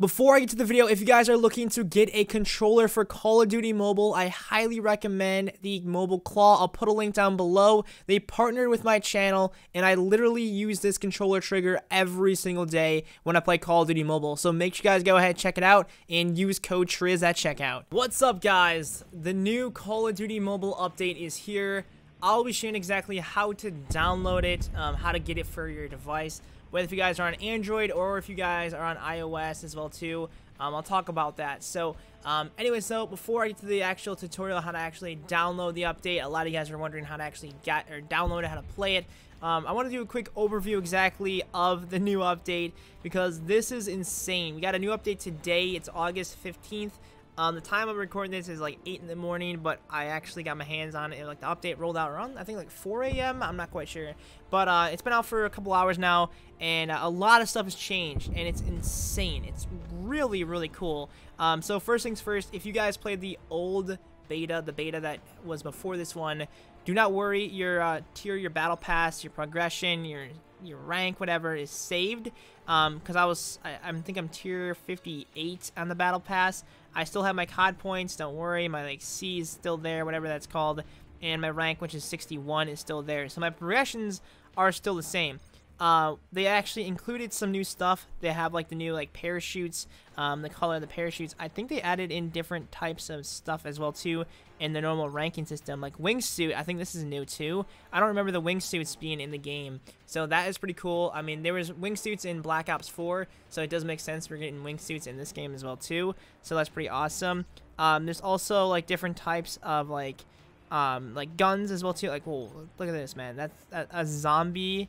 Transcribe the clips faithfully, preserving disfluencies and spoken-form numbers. Before I get to the video, if you guys are looking to get a controller for Call of Duty Mobile, I highly recommend the Mobile Claw. I'll put a link down below. They partnered with my channel, and I literally use this controller trigger every single day when I play Call of Duty Mobile. So make sure you guys go ahead, check it out, and use code TRIZ at checkout. What's up, guys? The new Call of Duty Mobile update is here. I'll be showing exactly how to download it, um, how to get it for your device. Whether if you guys are on Android or if you guys are on iOS as well too, um, I'll talk about that. So um, anyway, so before I get to the actual tutorial how to actually download the update, a lot of you guys are wondering how to actually get or download it, how to play it. Um, I want to do a quick overview exactly of the new update because this is insane. We got a new update today. It's August fifteenth. Um, the time I'm recording this is like eight in the morning, but I actually got my hands on it. Like the update rolled out around, I think, like four A M I'm not quite sure, but uh, it's been out for a couple hours now, and uh, a lot of stuff has changed, and it's insane. It's really, really cool. Um, so first things first, if you guys played the old beta, the beta that was before this one, do not worry. Your uh, tier, your battle pass, your progression, your your rank, whatever, is saved. Um, because I was, I, I think I'm tier fifty-eight on the battle pass. I still have my C O D points, don't worry, my like C is still there, whatever that's called, and my rank, which is sixty-one, is still there. So my progressions are still the same. Uh, they actually included some new stuff. They have like the new like parachutes, um, the color of the parachutes. I think they added in different types of stuff as well too in the normal ranking system, like wingsuit. I think this is new too. I don't remember the wingsuits being in the game, so that is pretty cool. I mean, there was wingsuits in Black Ops four, so it does make sense we're getting wingsuits in this game as well too. So that's pretty awesome. Um, there's also like different types of like um, like guns as well too. Like, whoa, look at this, man. That's a, a zombie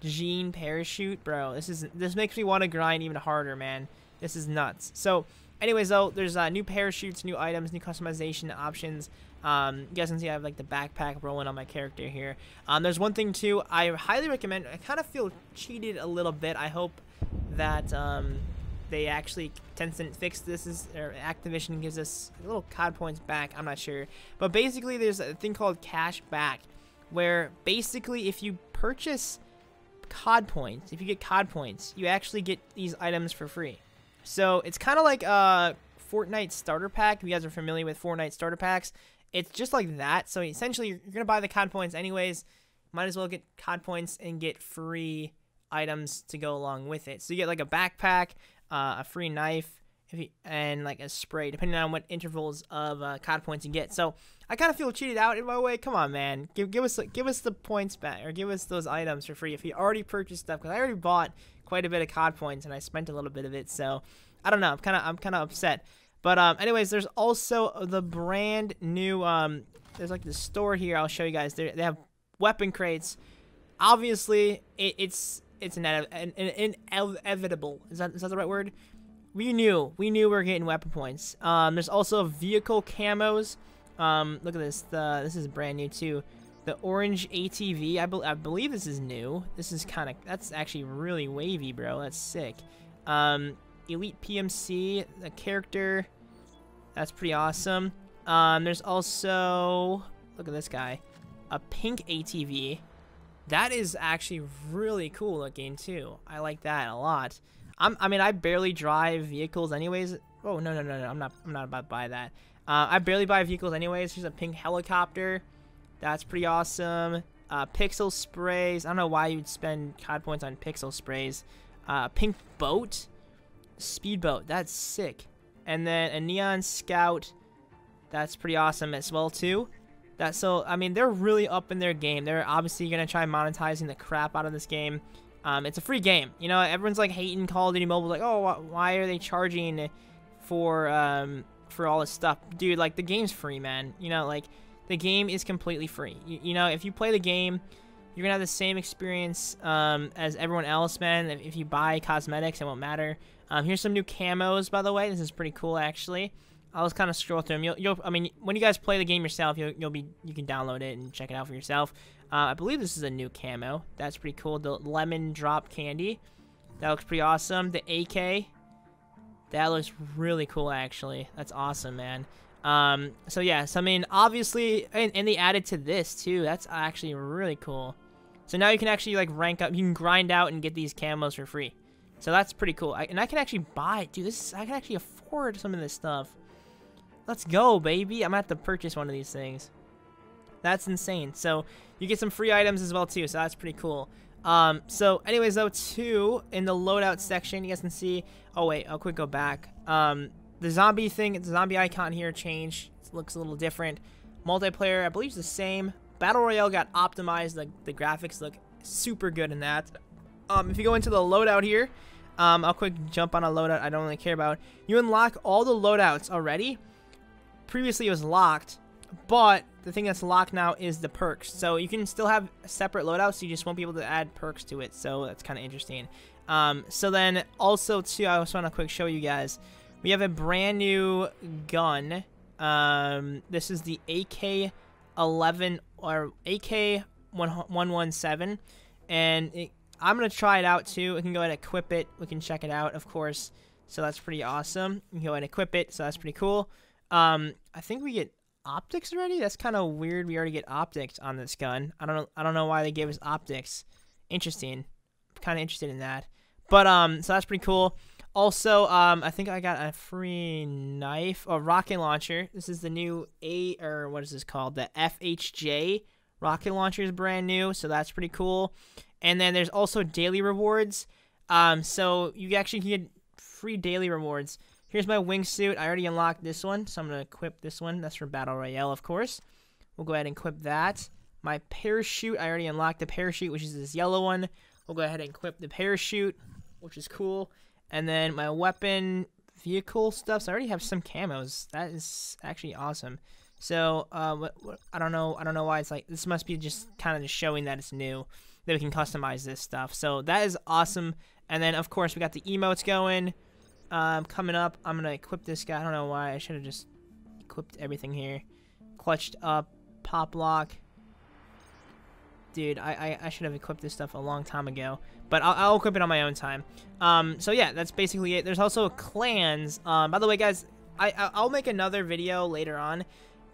Jean parachute, bro. This is this makes me want to grind even harder, man. This is nuts. So anyways, though, there's uh, new parachutes, new items, new customization options. Um, you guys can see I have like the backpack rolling on my character here. Um, there's one thing too I highly recommend. I kind of feel cheated a little bit. I hope that um, they actually Tencent fixed this, is, or Activision gives us a little C O D points back. I'm not sure, but basically there's a thing called cash back, where basically if you purchase C O D points, if you get C O D points, you actually get these items for free. So it's kind of like a Fortnite starter pack. If you guys are familiar with Fortnite starter packs, it's just like that. So essentially you're gonna buy the C O D points anyways, might as well get C O D points and get free items to go along with it. So you get like a backpack, uh, a free knife, if you, and like a spray, depending on what intervals of uh, C O D points you get. So I kind of feel cheated out in my way. Come on, man, give, give us give us the points back, or give us those items for free if you already purchased stuff, because I already bought quite a bit of C O D points and I spent a little bit of it. So I don't know, I'm kind of I'm kind of upset. But um, anyways, there's also the brand new um, there's like the store here. I'll show you guys. They they have weapon crates. Obviously, it, it's it's an, an, an inevitable. Is that is that the right word? We knew, we knew we were getting weapon points. Um, there's also vehicle camos. Um, look at this. The, this is brand new too. The orange A T V. I, be I believe this is new. This is kind of, that's actually really wavy, bro. That's sick. Um, elite P M C, the character. That's pretty awesome. Um, there's also, look at this guy, a pink A T V. That is actually really cool looking too. I like that a lot. I'm, I mean, I barely drive vehicles anyways. Oh, no, no, no, no. I'm not, I'm not about to buy that. Uh, I barely buy vehicles anyways. Here's a pink helicopter. That's pretty awesome. Uh, pixel sprays. I don't know why you'd spend C O D points on pixel sprays. Uh, pink boat. Speedboat. That's sick. And then a neon scout. That's pretty awesome as well, too. That, so, I mean, they're really up in their game. They're obviously going to try monetizing the crap out of this game. Um, it's a free game. You know, everyone's like hating Call of Duty Mobile, like, oh, wh why are they charging for um, for all this stuff? Dude, like, the game's free, man. You know, like, the game is completely free. You, you know, if you play the game, you're going to have the same experience um, as everyone else, man. If, if you buy cosmetics, it won't matter. Um, here's some new camos, by the way. This is pretty cool, actually. I'll just kind of scroll through them. You'll, you'll, I mean, when you guys play the game yourself, you'll, you'll be, you can download it and check it out for yourself. Uh, I believe this is a new camo. That's pretty cool. The lemon drop candy, that looks pretty awesome. The A K, that looks really cool actually. That's awesome, man. Um, so yeah, so I mean, obviously, and, and they added to this too. That's actually really cool. So now you can actually like rank up. You can grind out and get these camos for free. So that's pretty cool. I, and I can actually buy it. Dude, this is, I can actually afford some of this stuff. Let's go, baby. I'm going to have to purchase one of these things. That's insane. So you get some free items as well, too. So that's pretty cool. Um, so anyways, though, too, in the loadout section, you guys can see... Oh, wait. I'll quick go back. Um, the zombie thing, the zombie icon here changed. It looks a little different. Multiplayer, I believe, is the same. Battle Royale got optimized. The, the graphics look super good in that. Um, if you go into the loadout here, um, I'll quick jump on a loadout I don't really care about. You unlock all the loadouts already. Previously, it was locked, but the thing that's locked now is the perks. So you can still have separate loadouts. So you just won't be able to add perks to it. So that's kind of interesting. Um, so then also, too, I just want to quick show you guys. We have a brand new gun. Um, this is the A K eleven or A K one seventeen, and it, I'm gonna try it out too. We can go ahead and equip it. We can check it out, of course. So that's pretty awesome. You can go ahead and equip it. So that's pretty cool. Um, I think we get optics already. That's kind of weird. We already get optics on this gun. I don't know. I don't know why they gave us optics. Interesting. Kind of interested in that. But um, so that's pretty cool. Also, um, I think I got a free knife, a rocket launcher. This is the new A, or what is this called? The F H J rocket launcher is brand new, so that's pretty cool. And then there's also daily rewards. Um, so you actually can get free daily rewards. Here's my wingsuit. I already unlocked this one, so I'm gonna equip this one. That's for Battle Royale, of course. We'll go ahead and equip that. My parachute. I already unlocked the parachute, which is this yellow one. We'll go ahead and equip the parachute, which is cool. And then my weapon, vehicle stuff. So I already have some camos. That is actually awesome. So uh, what, what, I don't know. I don't know why it's like this. Must be just kind of just showing that it's new, that we can customize this stuff. So that is awesome. And then of course we got the emotes going. Um, coming up, I'm gonna equip this guy. I don't know why I should have just equipped everything here. Clutched up, pop lock. Dude, I, I, I should have equipped this stuff a long time ago. But I'll, I'll equip it on my own time. Um, so yeah, that's basically it. There's also clans. Um, by the way, guys, I, I'll make another video later on.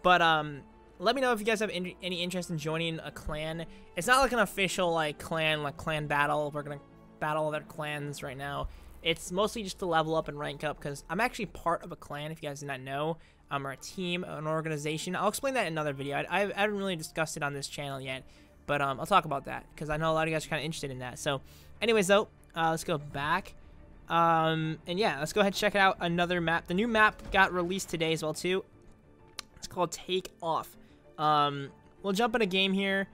But um, let me know if you guys have in, any interest in joining a clan. It's not like an official like clan, like clan battle. We're going to battle other clans right now. It's mostly just to level up and rank up, because I'm actually part of a clan, if you guys did not know. Um, or a team, an organization. I'll explain that in another video. I, I, I haven't really discussed it on this channel yet. But um, I'll talk about that, because I know a lot of you guys are kind of interested in that. So anyways, though, uh, let's go back. Um, and yeah, let's go ahead and check out another map. The new map got released today as well, too. It's called Take Off. Um, we'll jump in a game here.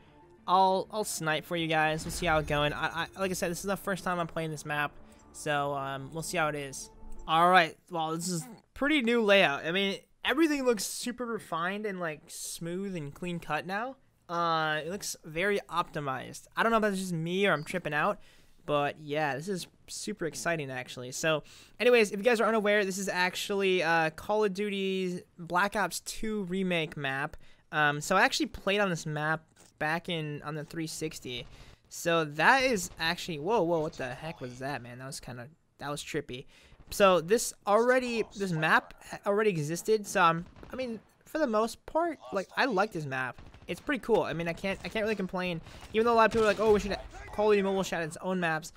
I'll I'll snipe for you guys. We'll see how it's going. I, I, like I said, this is the first time I'm playing this map. So um, we'll see how it is. All right. Well, this is pretty new layout. I mean, everything looks super refined and, like, smooth and clean cut now. Uh, it looks very optimized. I don't know if that's just me or I'm tripping out, but yeah, this is super exciting actually. So anyways, if you guys are unaware, this is actually uh, Call of Duty's Black Ops two remake map. Um, so I actually played on this map back in on the three sixty. So that is actually, whoa, whoa, what the heck was that, man? That was kind of, that was trippy. So this already, this map already existed. So I'm, I mean, for the most part, like I like this map. It's pretty cool. I mean, I can't I can't really complain, even though a lot of people are like, oh, we should Call of Duty Mobile should have its own maps.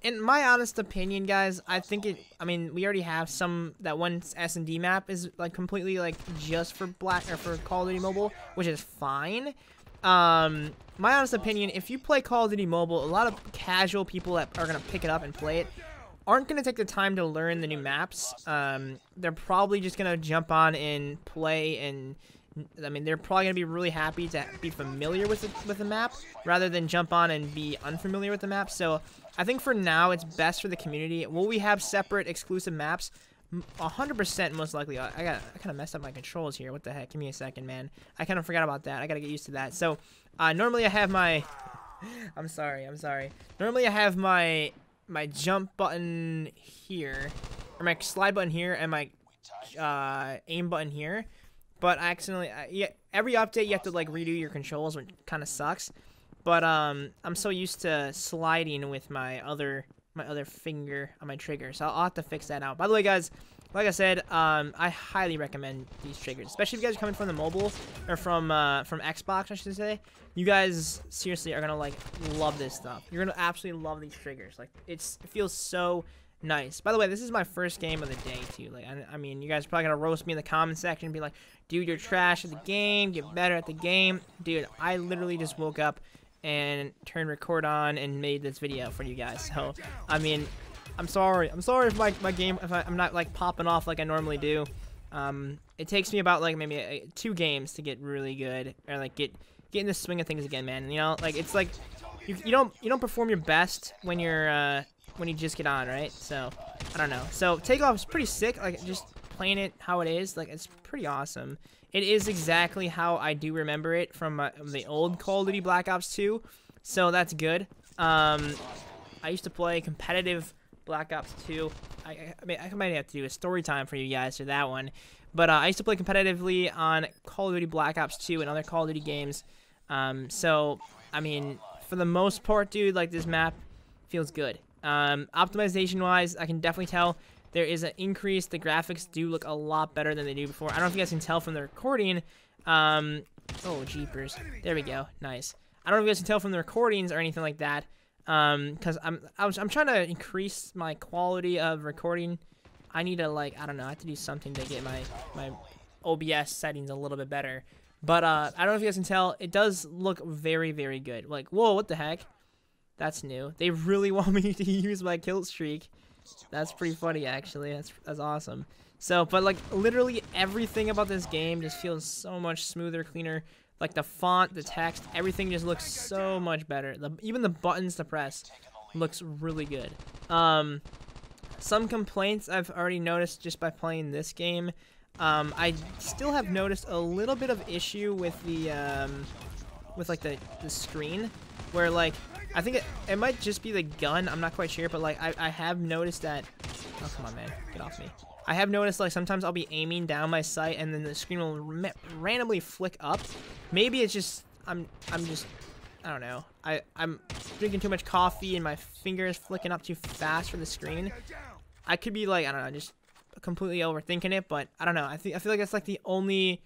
In my honest opinion, guys, I think it, I mean, we already have some, that one S and D map is like completely like just for Black or for Call of Duty Mobile, which is fine. Um, my honest opinion, if you play Call of Duty Mobile, a lot of casual people that are going to pick it up and play it aren't going to take the time to learn the new maps. Um, they're probably just going to jump on and play, and I mean, they're probably going to be really happy to be familiar with the, with the map rather than jump on and be unfamiliar with the map. So I think for now, it's best for the community. Will we have separate exclusive maps? one hundred percent most likely. I got, I kind of messed up my controls here. What the heck? Give me a second, man. I kind of forgot about that. I got to get used to that. So uh, normally I have my... I'm sorry. I'm sorry. Normally I have my my jump button here, or my slide button here, and my uh, aim button here. But I accidentally, I, yeah, every update you have to like redo your controls, which kind of sucks. But um, I'm so used to sliding with my other my other finger on my trigger, so I'll, I'll have to fix that out. By the way, guys, like I said, um, I highly recommend these triggers, especially if you guys are coming from the mobile, or from uh, from Xbox, I should say. You guys seriously are gonna like love this stuff. You're gonna absolutely love these triggers. Like it's it feels so nice. By the way, this is my first game of the day too. Like I, I mean, you guys are probably gonna roast me in the comment section and be like, "Dude, you're trash at the game. Get better at the game, dude." I literally just woke up and turned record on and made this video for you guys. So I mean, I'm sorry. I'm sorry if my my game if I, I'm not like popping off like I normally do. Um, it takes me about like maybe a, two games to get really good or like get get in the swing of things again, man. You know, like it's like you you don't you don't perform your best when you're uh, when you just get on, right? So I don't know. So Takeoff is pretty sick. Like just playing it how it is, like it's pretty awesome. It is exactly how I do remember it from uh, the old Call of Duty Black Ops two, so that's good. Um, I used to play competitive Black Ops two. I, I, I mean, I might have to do a story time for you guys for that one, but uh, I used to play competitively on Call of Duty Black Ops two and other Call of Duty games. Um, so I mean, for the most part, dude, like this map feels good. Um, optimization-wise, I can definitely tell there is an increase. The graphics do look a lot better than they do before. I don't know if you guys can tell from the recording. Um, oh, jeepers. There we go. Nice. I don't know if you guys can tell from the recordings or anything like that. Um, because I'm, I was, I'm trying to increase my quality of recording. I need to, like, I don't know. I have to do something to get my, my O B S settings a little bit better. But, uh, I don't know if you guys can tell. It does look very, very good. Like, whoa, what the heck? That's new. They really want me to use my kill streak. That's pretty funny, actually. That's that's awesome. So, but like literally everything about this game just feels so much smoother, cleaner. Like the font, the text, everything just looks so much better. The, even the buttons to press looks really good. Um, some complaints I've already noticed just by playing this game. Um, I still have noticed a little bit of issue with the um, with like the the screen, where like. I think it, it might just be the gun. I'm not quite sure, but like I, I have noticed that. Oh, come on, man, get off me. I have noticed like sometimes I'll be aiming down my sight and then the screen will randomly flick up. Maybe it's just I'm I'm just I don't know. I I'm drinking too much coffee and my fingers flicking up too fast for the screen. I could be like I don't know, just completely overthinking it, but I don't know. I think I feel like that's like the only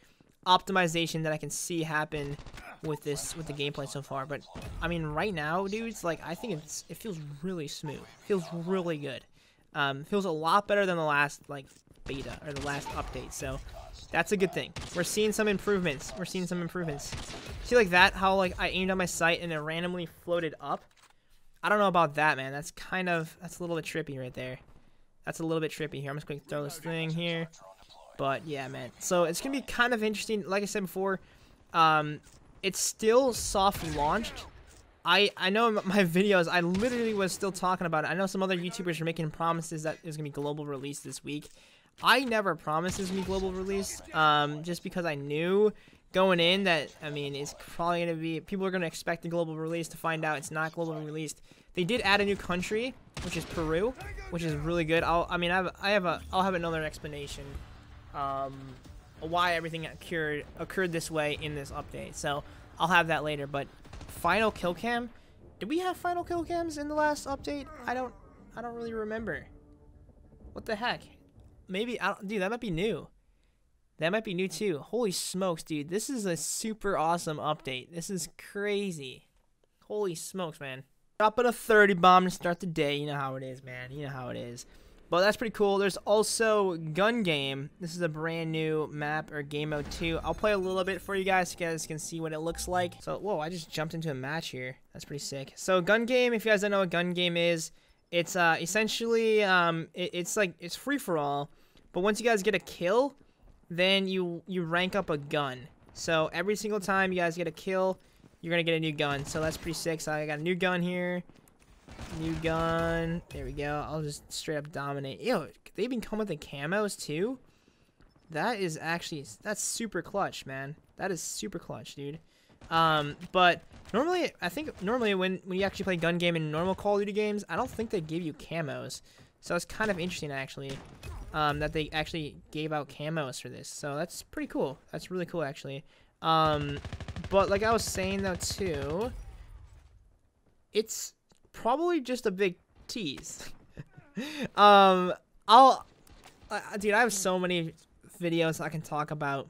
optimization that I can see happen with this with the gameplay so far. But I mean, right now, dudes, like I think it's it feels really smooth. It feels really good. Um, feels a lot better than the last like beta or the last update. So that's a good thing. We're seeing some improvements. We're seeing some improvements. See like that? How like I aimed on my sight and it randomly floated up. I don't know about that, man. That's kind of that's a little bit trippy right there. That's a little bit trippy here. I'm just going to throw this thing here. But yeah, man. So it's gonna be kind of interesting. Like I said before, um. It's still soft launched. I, I know in my videos, I literally was still talking about it. I know some other YouTubers are making promises that it's going to be global release this week. I never promised it's going to be global release um, just because I knew going in that, I mean, it's probably going to be, people are going to expect a global release to find out it's not globally released. They did add a new country, which is Peru, which is really good. I'll, I mean, I have, I have a, I'll have another explanation. Um... why everything occurred occurred this way in this update, so I'll have that later. But final kill cam, did we have final kill cams in the last update? I don't I don't really remember. What the heck? Maybe I don't, dude, that might be new. That might be new too. Holy smokes, dude, this is a super awesome update. This is crazy. Holy smokes, man. Dropping a thirty bomb to start the day. You know how it is, man. You know how it is. Well, that's pretty cool. There's also Gun Game. This is a brand new map or game mode too. I'll play a little bit for you guys so you guys can see what it looks like. So, whoa, I just jumped into a match here. That's pretty sick. So Gun Game, if you guys don't know what Gun Game is, it's uh, essentially, um, it, it's like, it's free for all. But once you guys get a kill, then you, you rank up a gun. So every single time you guys get a kill, you're going to get a new gun. So that's pretty sick. So I got a new gun here. New gun. There we go. I'll just straight up dominate. Ew, they even come with the camos too? That is actually, that's super clutch, man. That is super clutch, dude. Um, but normally, I think normally when, when you actually play Gun Game in normal Call of Duty games, I don't think they give you camos. So it's kind of interesting, actually, um, that they actually gave out camos for this. So that's pretty cool. That's really cool, actually. Um, but like I was saying, though, too, it's probably just a big tease. um, I'll uh, dude, I have so many videos I can talk about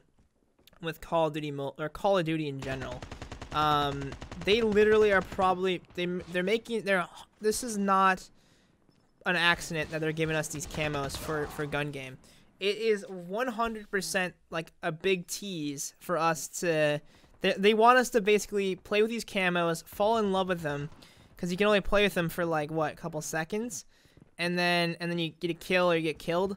with Call of Duty Mo or Call of Duty in general. Um, they literally are probably they they're making they're this is not an accident that they're giving us these camos for for gun game. It is one hundred percent like a big tease for us to. They, they want us to basically play with these camos, fall in love with them, because you can only play with them for like what, a couple seconds, and then and then you get a kill or you get killed,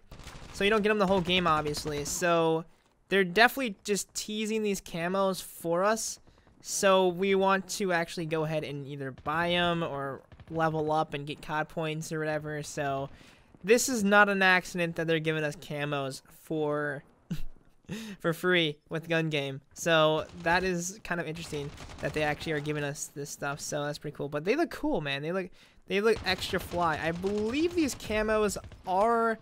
so you don't get them the whole game, obviously. So they're definitely just teasing these camos for us, so we want to actually go ahead and either buy them or level up and get C O D points or whatever. So this is not an accident that they're giving us camos for for free with gun game. So that is kind of interesting that they actually are giving us this stuff. So that's pretty cool. But they look cool, man. They look they look extra fly. I believe these camos are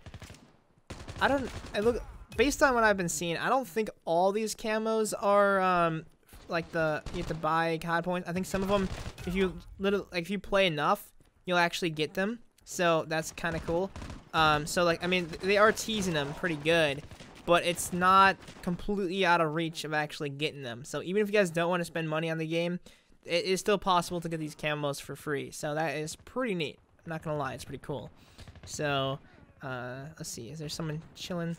I don't I look based on what I've been seeing, I don't think all these camos are um like the you have to buy C O D points. I think some of them, if you little like if you play enough, you'll actually get them. So that's kind of cool. Um, so like, I mean, they are teasing them pretty good, but it's not completely out of reach of actually getting them. So even if you guys don't want to spend money on the game, it is still possible to get these camos for free. So that is pretty neat. I'm not gonna lie, it's pretty cool. So uh, let's see, is there someone chilling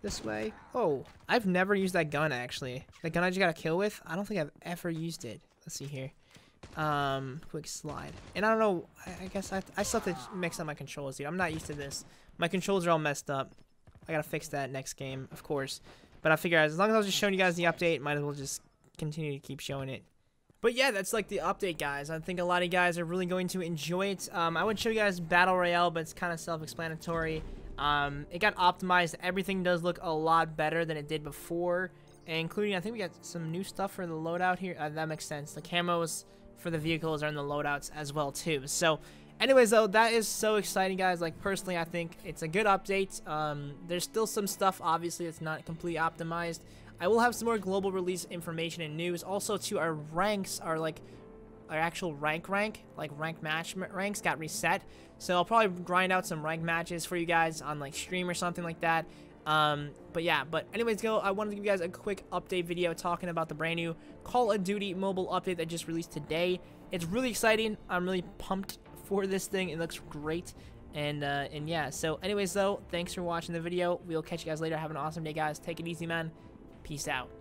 this way? Oh, I've never used that gun actually. The gun I just got a kill with, I don't think I've ever used it. Let's see here. Um, quick slide. And I don't know, I, I guess I, I still have to mix up my controls, dude. I'm not used to this. My controls are all messed up. I gotta fix that next game, of course. But I figure as long as I was just showing you guys the update, might as well just continue to keep showing it. But yeah, that's like the update, guys. I think a lot of you guys are really going to enjoy it. Um, I would show you guys Battle Royale, but it's kind of self-explanatory. Um, it got optimized. Everything does look a lot better than it did before, including, I think we got some new stuff for the loadout here. Uh, that makes sense. The camos for the vehicles are in the loadouts as well too. So anyways though, that is so exciting, guys. Like personally, I think it's a good update. Um, there's still some stuff obviously that's not completely optimized. I will have some more global release information and news. Also too, our ranks are like our actual rank rank, like rank match ranks got reset. So I'll probably grind out some rank matches for you guys on like stream or something like that. Um, but yeah, but anyways, go, I wanted to give you guys a quick update video talking about the brand new Call of Duty Mobile update that just released today. It's really exciting. I'm really pumped for this thing. It looks great. And, uh, and yeah, so anyways, though, thanks for watching the video. We'll catch you guys later. Have an awesome day, guys. Take it easy, man. Peace out.